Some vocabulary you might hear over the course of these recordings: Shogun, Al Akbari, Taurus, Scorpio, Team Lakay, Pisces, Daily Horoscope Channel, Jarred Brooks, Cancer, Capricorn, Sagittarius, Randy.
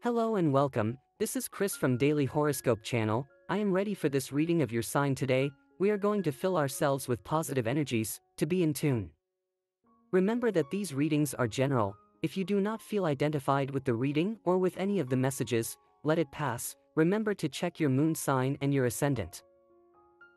Hello and welcome, this is Chris from Daily Horoscope Channel. I am ready for this reading of your sign today. We are going to fill ourselves with positive energies, to be in tune. Remember that these readings are general. If you do not feel identified with the reading or with any of the messages, let it pass. Remember to check your moon sign and your ascendant.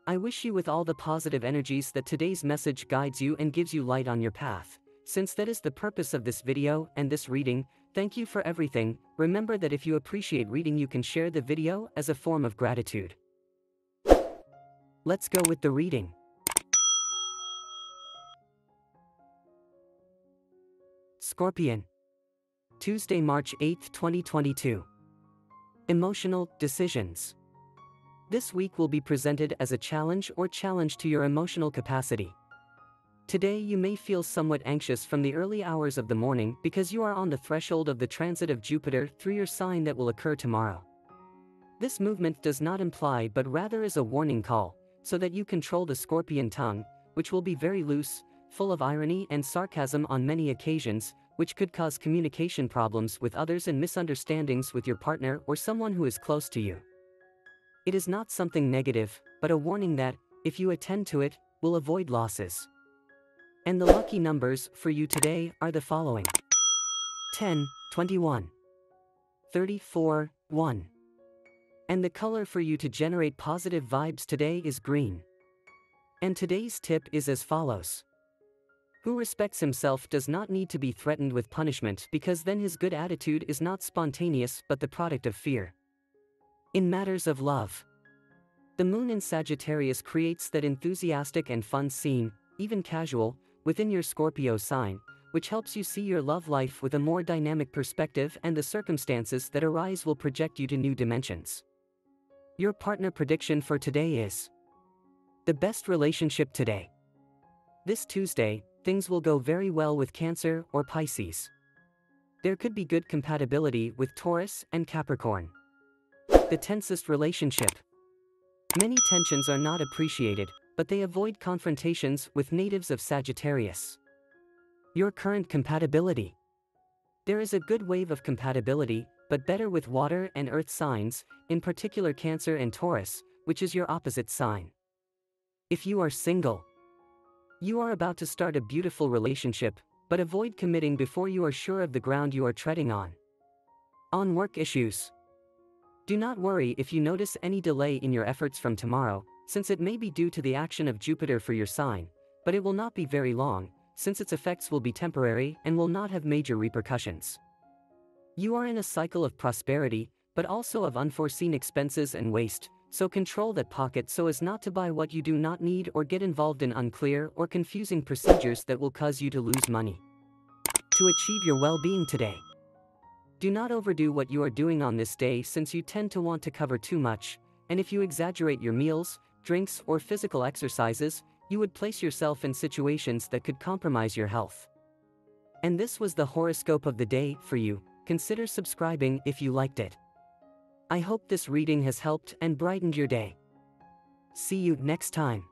I wish you with all the positive energies that today's message guides you and gives you light on your path. Since that is the purpose of this video and this reading, thank you for everything. Remember that if you appreciate reading, you can share the video as a form of gratitude. Let's go with the reading. Scorpion. Tuesday, March 8, 2022. Emotional decisions. This week will be presented as a challenge or challenge to your emotional capacity. Today you may feel somewhat anxious from the early hours of the morning because you are on the threshold of the transit of Jupiter through your sign that will occur tomorrow. This movement does not imply but rather is a warning call, so that you control the Scorpion tongue, which will be very loose, full of irony and sarcasm on many occasions, which could cause communication problems with others and misunderstandings with your partner or someone who is close to you. It is not something negative, but a warning that, if you attend to it, will avoid losses. And the lucky numbers for you today are the following: 10, 21, 34, 1. And the color for you to generate positive vibes today is green. And today's tip is as follows. Who respects himself does not need to be threatened with punishment, because then his good attitude is not spontaneous but the product of fear. In matters of love, the moon in Sagittarius creates that enthusiastic and fun scene, even casual, within your Scorpio sign, which helps you see your love life with a more dynamic perspective, and the circumstances that arise will project you to new dimensions. Your partner prediction for today is the best relationship today. This Tuesday, things will go very well with Cancer or Pisces. There could be good compatibility with Taurus and Capricorn. The tensest relationship. Many tensions are not appreciated, but they avoid confrontations with natives of Sagittarius. Your current compatibility. There is a good wave of compatibility, but better with water and earth signs, in particular Cancer and Taurus, which is your opposite sign. If you are single, you are about to start a beautiful relationship, but avoid committing before you are sure of the ground you are treading on. On work issues, do not worry if you notice any delay in your efforts from tomorrow, since it may be due to the action of Jupiter for your sign, but it will not be very long, since its effects will be temporary and will not have major repercussions. You are in a cycle of prosperity, but also of unforeseen expenses and waste, so control that pocket so as not to buy what you do not need or get involved in unclear or confusing procedures that will cause you to lose money. To achieve your well-being today, do not overdo what you are doing on this day, since you tend to want to cover too much, and if you exaggerate your meals, drinks or physical exercises, you would place yourself in situations that could compromise your health. And this was the horoscope of the day for you. Consider subscribing if you liked it. I hope this reading has helped and brightened your day. See you next time.